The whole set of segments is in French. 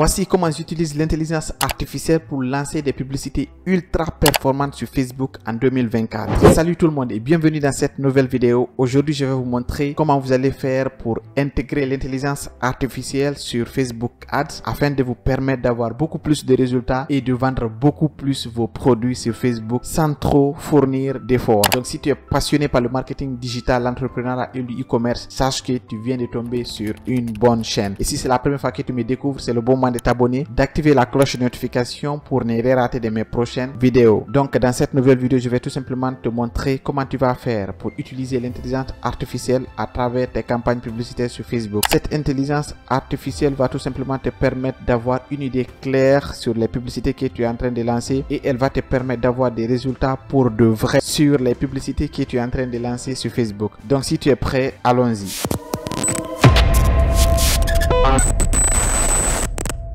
Voici comment j'utilise l'intelligence artificielle pour lancer des publicités ultra performantes sur Facebook en 2024. Salut tout le monde et bienvenue dans cette nouvelle vidéo. Aujourd'hui, je vais vous montrer comment vous allez faire pour intégrer l'intelligence artificielle sur Facebook Ads afin de vous permettre d'avoir beaucoup plus de résultats et de vendre beaucoup plus vos produits sur Facebook sans trop fournir d'efforts. Donc, si tu es passionné par le marketing digital, l'entrepreneuriat et le e-commerce, sache que tu viens de tomber sur une bonne chaîne. Et si c'est la première fois que tu me découvres, c'est le bon moment de t'abonner, d'activer la cloche de notification pour ne rien rater de mes prochaines vidéos. Donc dans cette nouvelle vidéo, je vais tout simplement te montrer comment tu vas faire pour utiliser l'intelligence artificielle à travers tes campagnes publicitaires sur Facebook. Cette intelligence artificielle va tout simplement te permettre d'avoir une idée claire sur les publicités que tu es en train de lancer et elle va te permettre d'avoir des résultats pour de vrai sur les publicités que tu es en train de lancer sur Facebook. Donc si tu es prêt, allons-y.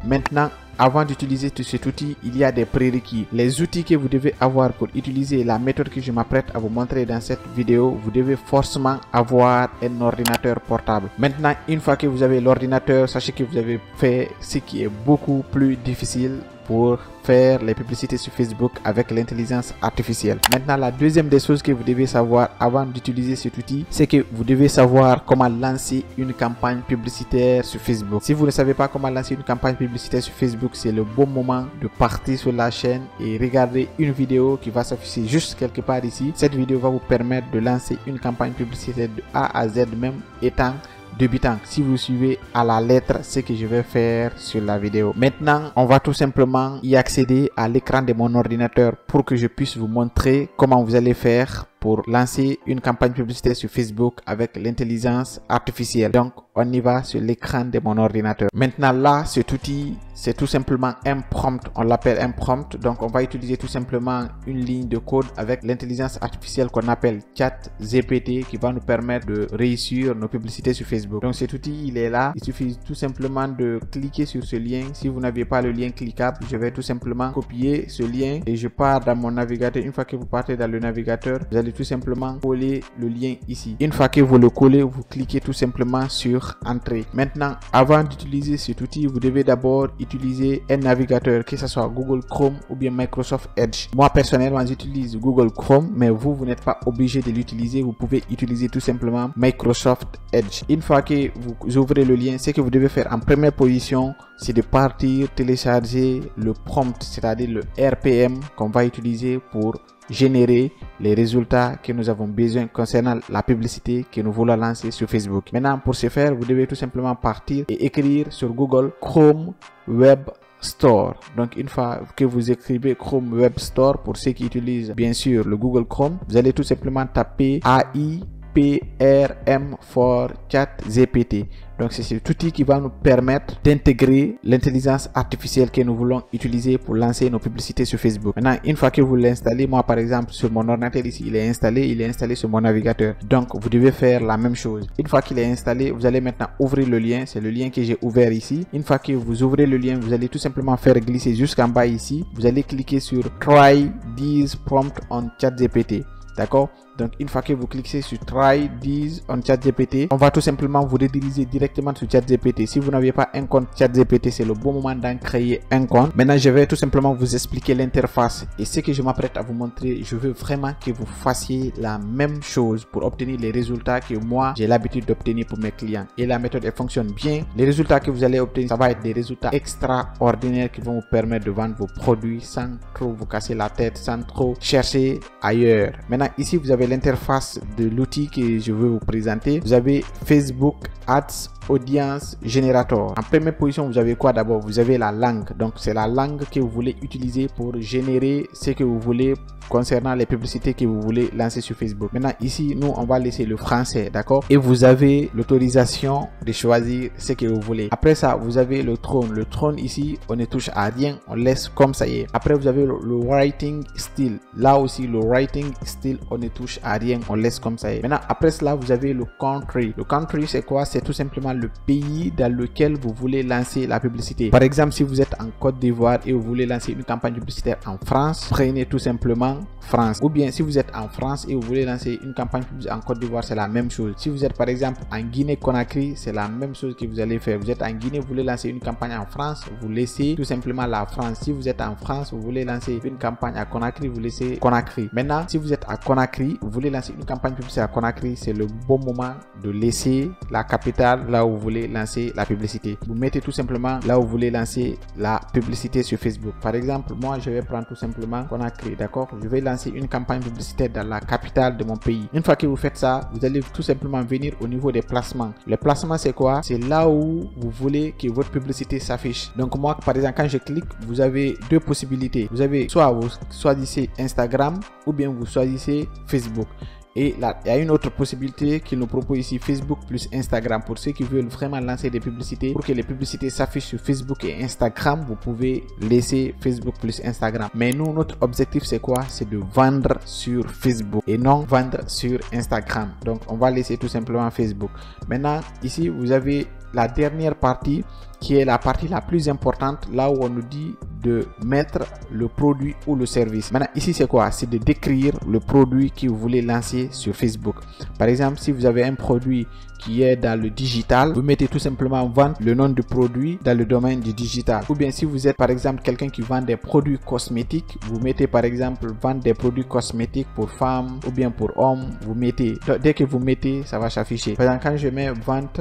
Maintenant, avant d'utiliser tout cet outil, il y a des prérequis. Les outils que vous devez avoir pour utiliser la méthode que je m'apprête à vous montrer dans cette vidéo, vous devez forcément avoir un ordinateur portable. Maintenant, une fois que vous avez l'ordinateur, sachez que vous avez fait ce qui est beaucoup plus difficile pour faire les publicités sur Facebook avec l'intelligence artificielle. Maintenant, la deuxième des choses que vous devez savoir avant d'utiliser cet outil, c'est que vous devez savoir comment lancer une campagne publicitaire sur Facebook. Si vous ne savez pas comment lancer une campagne publicitaire sur Facebook, c'est le bon moment de partir sur la chaîne et regarder une vidéo qui va s'afficher juste quelque part ici. Cette vidéo va vous permettre de lancer une campagne publicitaire de A à Z, même étant débutant, si vous suivez à la lettre ce que je vais faire sur la vidéo. Maintenant, on va tout simplement y accéder à l'écran de mon ordinateur pour que je puisse vous montrer comment vous allez faire pour lancer une campagne publicitaire sur Facebook avec l'intelligence artificielle. Donc, on y va sur l'écran de mon ordinateur. Maintenant là, cet outil, c'est tout simplement un prompt. On l'appelle un prompt. Donc, on va utiliser tout simplement une ligne de code avec l'intelligence artificielle qu'on appelle ChatGPT qui va nous permettre de réussir nos publicités sur Facebook. Donc, cet outil, il est là. Il suffit tout simplement de cliquer sur ce lien. Si vous n'avez pas le lien cliquable, je vais tout simplement copier ce lien et je pars dans mon navigateur. Une fois que vous partez dans le navigateur, vous allez tout simplement coller le lien ici. Une fois que vous le collez, vous cliquez tout simplement sur Entrée. Maintenant, avant d'utiliser cet outil, vous devez d'abord utiliser un navigateur, que ce soit Google Chrome ou bien Microsoft Edge. Moi personnellement, j'utilise Google Chrome, mais vous n'êtes pas obligé de l'utiliser. Vous pouvez utiliser tout simplement Microsoft Edge. Une fois que vous ouvrez le lien, ce que vous devez faire en première position, c'est de partir télécharger le prompt, c'est-à-dire le RPM qu'on va utiliser pour générer les résultats que nous avons besoin concernant la publicité que nous voulons lancer sur Facebook. Maintenant, pour ce faire, vous devez tout simplement partir et écrire sur Google Chrome Web Store. Donc, une fois que vous écrivez Chrome Web Store, pour ceux qui utilisent bien sûr le Google Chrome, vous allez tout simplement taper AIPRM for ChatGPT. Donc, c'est cet outil qui va nous permettre d'intégrer l'intelligence artificielle que nous voulons utiliser pour lancer nos publicités sur Facebook. Maintenant, une fois que vous l'installez, moi par exemple, sur mon ordinateur ici, il est installé sur mon navigateur. Donc, vous devez faire la même chose. Une fois qu'il est installé, vous allez maintenant ouvrir le lien. C'est le lien que j'ai ouvert ici. Une fois que vous ouvrez le lien, vous allez tout simplement faire glisser jusqu'en bas ici. Vous allez cliquer sur Try these prompts on ChatGPT. D'accord? Donc, une fois que vous cliquez sur Try This on ChatGPT, on va tout simplement vous rediriger directement sur ChatGPT. Si vous n'avez pas un compte ChatGPT, c'est le bon moment d'en créer un compte. Maintenant, je vais tout simplement vous expliquer l'interface et ce que je m'apprête à vous montrer. Je veux vraiment que vous fassiez la même chose pour obtenir les résultats que moi, j'ai l'habitude d'obtenir pour mes clients. Et la méthode, elle fonctionne bien. Les résultats que vous allez obtenir, ça va être des résultats extraordinaires qui vont vous permettre de vendre vos produits sans trop vous casser la tête, sans trop chercher ailleurs. Maintenant, ici, vous avez l'interface de l'outil que je veux vous présenter. Vous avez Facebook Ads Audience Generator. En première position, vous avez quoi d'abord? Vous avez la langue. Donc, c'est la langue que vous voulez utiliser pour générer ce que vous voulez concernant les publicités que vous voulez lancer sur Facebook. Maintenant, ici, nous, on va laisser le français, d'accord? Et vous avez l'autorisation de choisir ce que vous voulez. Après ça, vous avez le trône. Le trône ici, on ne touche à rien. On laisse comme ça y est. Après, vous avez le writing style. Là aussi, le writing style, on ne touche touche à rien, on laisse comme ça. Maintenant, après cela, vous avez le country. Le country, c'est quoi? C'est tout simplement le pays dans lequel vous voulez lancer la publicité. Par exemple, si vous êtes en Côte d'Ivoire et vous voulez lancer une campagne publicitaire en France, prenez tout simplement France. Ou bien si vous êtes en France et vous voulez lancer une campagne publicitaire en Côte d'Ivoire, c'est la même chose. Si vous êtes par exemple en Guinée-Conakry, c'est la même chose que vous allez faire. Vous êtes en Guinée, vous voulez lancer une campagne en France, vous laissez tout simplement la France. Si vous êtes en France, vous voulez lancer une campagne à Conakry, vous laissez Conakry. Maintenant, si vous êtes à Conakry, vous voulez lancer une campagne publicitaire à Conakry, c'est le bon moment de laisser la capitale là où vous voulez lancer la publicité. Vous mettez tout simplement là où vous voulez lancer la publicité sur Facebook. Par exemple, moi je vais prendre tout simplement Conakry, d'accord? Je vais lancer une campagne publicitaire dans la capitale de mon pays. Une fois que vous faites ça, vous allez tout simplement venir au niveau des placements. Le placement, c'est quoi? C'est là où vous voulez que votre publicité s'affiche. Donc moi, par exemple, quand je clique, vous avez deux possibilités. Vous avez soit vous choisissez Instagram ou bien vous choisissez Facebook. Et là, il y a une autre possibilité qu'il nous propose ici, Facebook plus Instagram. Pour ceux qui veulent vraiment lancer des publicités, pour que les publicités s'affichent sur Facebook et Instagram, vous pouvez laisser Facebook plus Instagram. Mais nous, notre objectif, c'est quoi? C'est de vendre sur Facebook et non vendre sur Instagram. Donc, on va laisser tout simplement Facebook. Maintenant, ici, vous avez la dernière partie qui est la partie la plus importante, là où on nous dit de mettre le produit ou le service. Maintenant ici, c'est quoi? C'est de décrire le produit que vous voulez lancer sur Facebook. Par exemple, si vous avez un produit qui est dans le digital, vous mettez tout simplement vendre le nom du produit dans le domaine du digital. Ou bien si vous êtes par exemple quelqu'un qui vend des produits cosmétiques, vous mettez par exemple vendre des produits cosmétiques pour femmes ou bien pour hommes. Vous mettez, dès que vous mettez, ça va s'afficher. Par exemple, quand je mets vente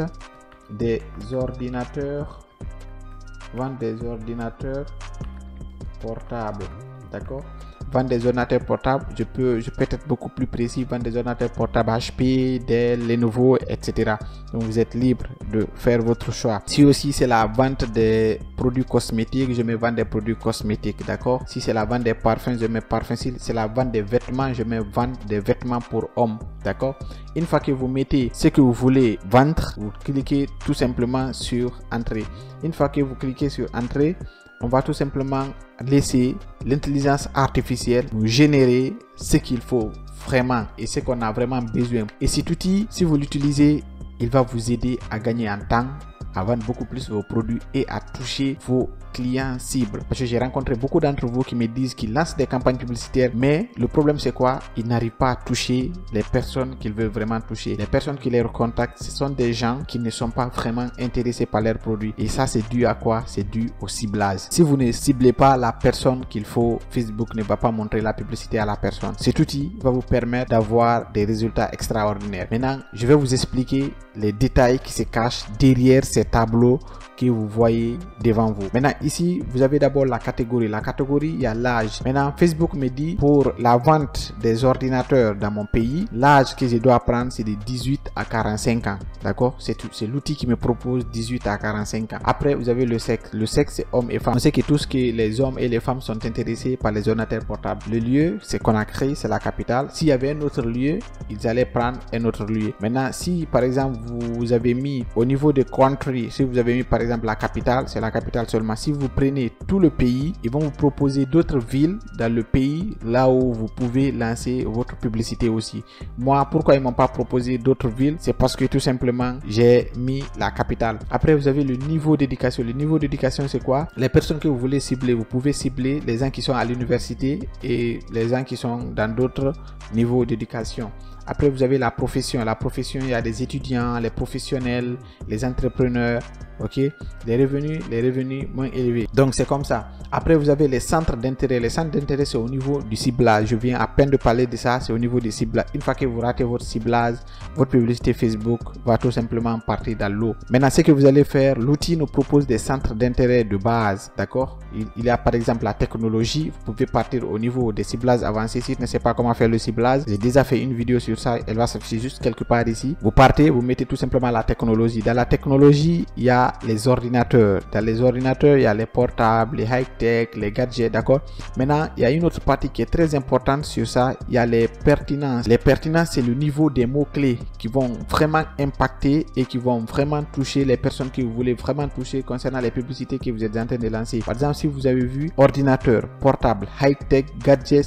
des ordinateurs, vente des ordinateurs portables, d'accord, vente des ordinateurs portables, je peux être beaucoup plus précis, vente des ordinateurs portables HP, Dell, Lenovo, etc. Donc vous êtes libre de faire votre choix. Si aussi c'est la vente des produits cosmétiques, je mets vente des produits cosmétiques, d'accord. Si c'est la vente des parfums, je mets parfums. Si c'est la vente des vêtements, je mets vente des vêtements pour hommes, d'accord. Une fois que vous mettez ce que vous voulez vendre, vous cliquez tout simplement sur entrée. Une fois que vous cliquez sur entrée, on va tout simplement laisser l'intelligence artificielle nous générer ce qu'il faut vraiment et ce qu'on a vraiment besoin. Et cet outil, si vous l'utilisez, il va vous aider à gagner en temps, à vendre beaucoup plus vos produits et à toucher vos clients cibles. Parce que j'ai rencontré beaucoup d'entre vous qui me disent qu'ils lancent des campagnes publicitaires, mais le problème c'est quoi? Ils n'arrivent pas à toucher les personnes qu'ils veulent vraiment toucher. Les personnes qui les recontactent, ce sont des gens qui ne sont pas vraiment intéressés par leurs produits. Et ça, c'est dû à quoi? C'est dû au ciblage. Si vous ne ciblez pas la personne qu'il faut, Facebook ne va pas montrer la publicité à la personne. Cet outil va vous permettre d'avoir des résultats extraordinaires. Maintenant, je vais vous expliquer les détails qui se cachent derrière ces tableaux que vous voyez devant vous. Maintenant, ici, vous avez d'abord la catégorie. La catégorie, il y a l'âge. Maintenant, Facebook me dit pour la vente des ordinateurs dans mon pays, l'âge que je dois prendre, c'est de 18 à 45 ans. D'accord? C'est tout. C'est l'outil qui me propose 18 à 45 ans. Après, vous avez le sexe. Le sexe, c'est hommes et femmes. On sait que tous que les hommes et les femmes sont intéressés par les ordinateurs portables. Le lieu, c'est Conakry, c'est la capitale. S'il y avait un autre lieu, ils allaient prendre un autre lieu. Maintenant, si par exemple, vous avez mis au niveau de country, si vous avez mis par exemple la capitale, c'est la capitale seulement. Si vous prenez tout le pays, ils vont vous proposer d'autres villes dans le pays là où vous pouvez lancer votre publicité aussi. Moi, pourquoi ils m'ont pas proposé d'autres villes? C'est parce que tout simplement, j'ai mis la capitale. Après, vous avez le niveau d'éducation. Le niveau d'éducation, c'est quoi? Les personnes que vous voulez cibler. Vous pouvez cibler les gens qui sont à l'université et les gens qui sont dans d'autres niveaux d'éducation. Après, vous avez la profession. La profession, il y a des étudiants, les professionnels, les entrepreneurs, ok? Les revenus moins élevés. Donc, c'est comme ça. Après, vous avez les centres d'intérêt. Les centres d'intérêt, c'est au niveau du ciblage. Je viens à peine de parler de ça, c'est au niveau du ciblage. Une fois que vous ratez votre ciblage, votre publicité Facebook va tout simplement partir dans l'eau. Maintenant, ce que vous allez faire, l'outil nous propose des centres d'intérêt de base, d'accord? Il y a par exemple la technologie. Vous pouvez partir au niveau des ciblages avancés. Si tu ne sais pas comment faire le ciblage, j'ai déjà fait une vidéo sur ça, elle va s'afficher juste quelque part ici. Vous partez, vous mettez tout simplement la technologie. Dans la technologie, il y a les ordinateurs. Dans les ordinateurs, il y a les portables, les high-tech, les gadgets, d'accord? Maintenant, il y a une autre partie qui est très importante sur ça, il y a les pertinences. Les pertinences, c'est le niveau des mots-clés qui vont vraiment impacter et qui vont vraiment toucher les personnes que vous voulez vraiment toucher concernant les publicités que vous êtes en train de lancer. Par exemple, si vous avez vu ordinateur, portable, high-tech, gadget,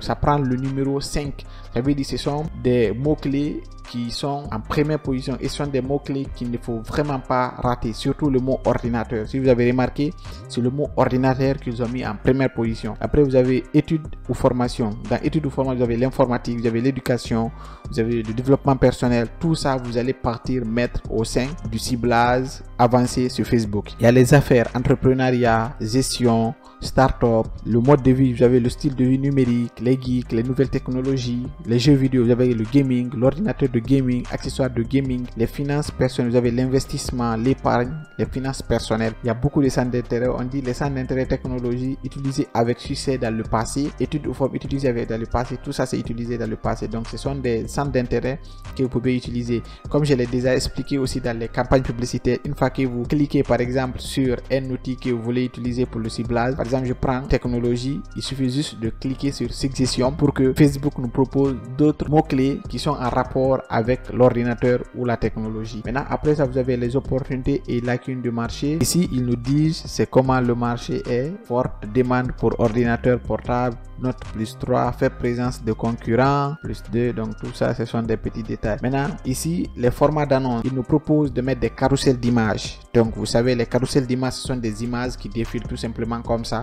ça prend le numéro 5. Ça veut dire que ce sont des mots-clés qui sont en première position et ce sont des mots-clés qu'il ne faut vraiment pas rater, surtout le mot ordinateur. Si vous avez remarqué, c'est le mot ordinateur qu'ils ont mis en première position. Après, vous avez études ou formation. Dans études ou formation, vous avez l'informatique, vous avez l'éducation, vous avez le développement personnel. Tout ça, vous allez partir mettre au sein du ciblage avancé sur Facebook. Il y a les affaires, entrepreneuriat, gestion, start-up, le mode de vie, vous avez le style de vie numérique, les geeks, les nouvelles technologies, les jeux vidéo, vous avez le gaming, l'ordinateur de gaming, accessoires de gaming, les finances personnelles, vous avez l'investissement, l'épargne, les finances personnelles. Il y a beaucoup de centres d'intérêt, on dit les centres d'intérêt technologie utilisés avec succès dans le passé, études ou formes utilisées dans le passé, tout ça c'est utilisé dans le passé. Donc ce sont des centres d'intérêt que vous pouvez utiliser. Comme je l'ai déjà expliqué aussi dans les campagnes publicitaires, une fois que vous cliquez par exemple sur un outil que vous voulez utiliser pour le ciblage, par exemple je prends technologie, il suffit juste de cliquer sur suggestion pour que Facebook nous propose d'autres mots-clés qui sont en rapport avec l'ordinateur ou la technologie. Maintenant après ça vous avez les opportunités et lacunes de marché. Ici ils nous disent c'est comment le marché est, forte demande pour ordinateur portable, note +3, fait présence de concurrents +2, donc tout ça ce sont des petits détails. Maintenant ici les formats d'annonce, ils nous proposent de mettre des carousels d'images. Donc vous savez les carousels d'images ce sont des images qui défilent tout simplement comme ça.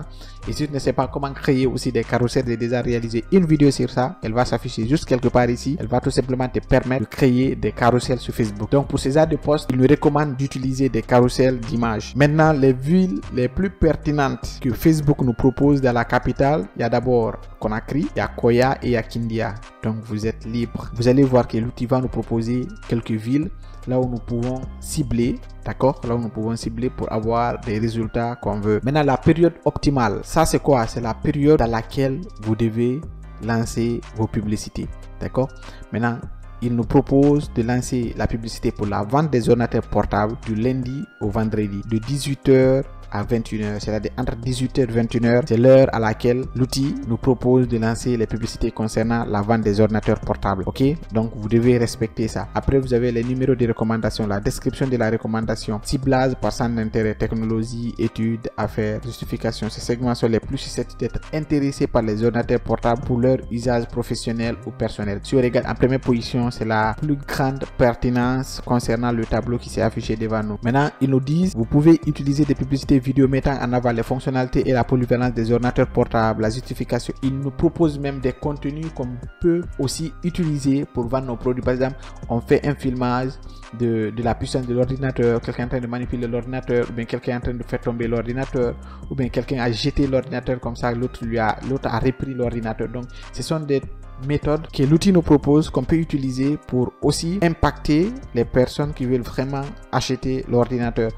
Et si tu ne sais pas comment créer aussi des carousels, j'ai déjà réalisé une vidéo sur ça, elle va s'afficher juste quelque part ici, elle va tout simplement te permettre de créer des carousels sur Facebook. Donc pour ces genres de posts, il nous recommande d'utiliser des carousels d'images. Maintenant les villes les plus pertinentes que Facebook nous propose dans la capitale, il y a d'abord Conakry, il y a Koya et il y a Kindia. Donc vous êtes libre, vous allez voir que l'outil va nous proposer quelques villes là où nous pouvons cibler, d'accord, là où nous pouvons cibler pour avoir des résultats qu'on veut. Maintenant la période optimale, ça c'est quoi? C'est la période dans laquelle vous devez lancer vos publicités, d'accord. Maintenant il nous propose de lancer la publicité pour la vente des ordinateurs portables du lundi au vendredi de 18h à 21h, c'est-à-dire entre 18h et 21h, c'est l'heure à laquelle l'outil nous propose de lancer les publicités concernant la vente des ordinateurs portables, ok? Donc vous devez respecter ça. Après vous avez les numéros de recommandation, la description de la recommandation, ciblage par centre d'intérêt, technologie, études, affaires, justification. Ces segments sont les plus susceptibles d'être intéressés par les ordinateurs portables pour leur usage professionnel ou personnel. Si on regarde en première position, c'est la plus grande pertinence concernant le tableau qui s'est affiché devant nous. Maintenant ils nous disent vous pouvez utiliser des publicités vidéo mettant en avant les fonctionnalités et la polyvalence des ordinateurs portables, la justification. Il nous propose même des contenus qu'on peut aussi utiliser pour vendre nos produits. Par exemple, on fait un filmage de la puissance de l'ordinateur, quelqu'un en train de manipuler l'ordinateur, ou bien quelqu'un en train de faire tomber l'ordinateur, ou bien quelqu'un a jeté l'ordinateur comme ça, l'autre a repris l'ordinateur. Donc, ce sont des méthode que l'outil nous propose qu'on peut utiliser pour aussi impacter les personnes qui veulent vraiment acheter l'ordinateur.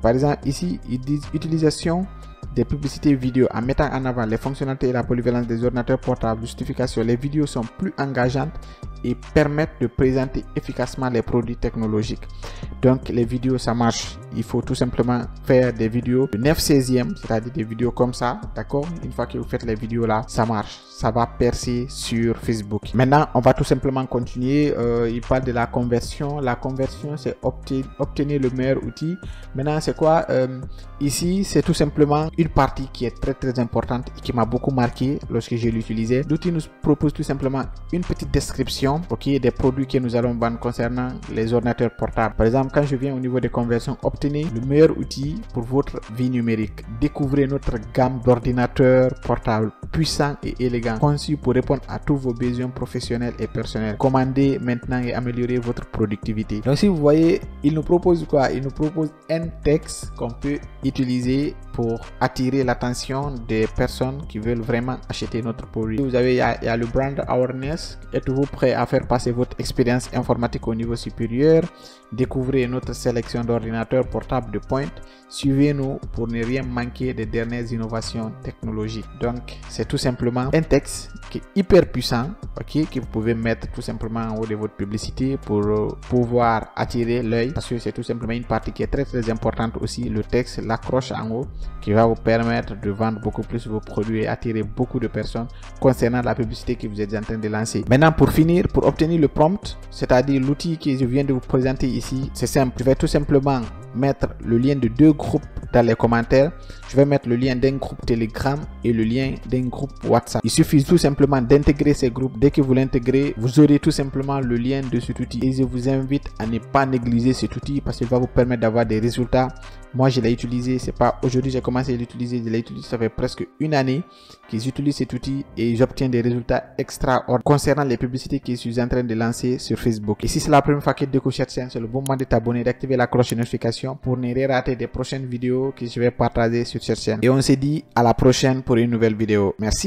Par exemple ici ils disent utilisation des publicités vidéo en mettant en avant les fonctionnalités et la polyvalence des ordinateurs portables, justification. Les vidéos sont plus engageantes et permettent de présenter efficacement les produits technologiques. Donc les vidéos ça marche, il faut tout simplement faire des vidéos de 9/16e, c'est-à-dire des vidéos comme ça, d'accord. Une fois que vous faites les vidéos là, ça marche, ça va percer sur Facebook. Maintenant on va tout simplement continuer, il parle de la conversion. La conversion c'est obtenir le meilleur outil. Maintenant c'est quoi? Ici c'est tout simplement une partie qui est très très importante et qui m'a beaucoup marqué lorsque je l'utilisais. L'outil nous propose tout simplement une petite description, ok, des produits que nous allons vendre concernant les ordinateurs portables. Par exemple, quand je viens au niveau des conversions, obtenez le meilleur outil pour votre vie numérique. Découvrez notre gamme d'ordinateurs portables puissants et élégants, conçus pour répondre à tous vos besoins professionnels et personnels. Commandez maintenant et améliorez votre productivité. Donc, si vous voyez, il nous propose quoi? Il nous propose un texte qu'on peut utiliser pour attirer l'attention des personnes qui veulent vraiment acheter notre produit. Vous avez, il y a le brand awareness. Êtes-vous prêt à faire passer votre expérience informatique au niveau supérieur? Découvrez notre sélection d'ordinateurs portables de pointe. Suivez-nous pour ne rien manquer des dernières innovations technologiques. Donc, c'est c'est tout simplement un texte qui est hyper puissant, ok, que vous pouvez mettre tout simplement en haut de votre publicité pour pouvoir attirer l'œil, parce que c'est tout simplement une partie qui est très très importante aussi, le texte, l'accroche en haut, qui va vous permettre de vendre beaucoup plus vos produits et attirer beaucoup de personnes concernant la publicité que vous êtes en train de lancer. Maintenant, pour finir, pour obtenir le prompt, c'est-à-dire l'outil que je viens de vous présenter ici, c'est simple. Je vais tout simplement mettre le lien de deux groupes dans les commentaires. Je vais mettre le lien d'un groupe Telegram et le lien d'un groupe WhatsApp. Il suffit tout simplement d'intégrer ces groupes. Dès que vous l'intégrez, vous aurez tout simplement le lien de cet outil. Et je vous invite à ne pas négliger cet outil parce qu'il va vous permettre d'avoir des résultats. Moi, je l'ai utilisé, c'est pas aujourd'hui j'ai commencé à l'utiliser, je l'ai utilisé, ça fait presque une année que j'utilise cet outil et j'obtiens des résultats extraordinaires concernant les publicités que je suis en train de lancer sur Facebook. Et si c'est la première fois que tu découvres cette chaîne, c'est le bon moment de t'abonner, d'activer la cloche de notification pour ne rien rater des prochaines vidéos que je vais partager sur cette chaîne. Et on se dit à la prochaine pour une nouvelle vidéo. Merci.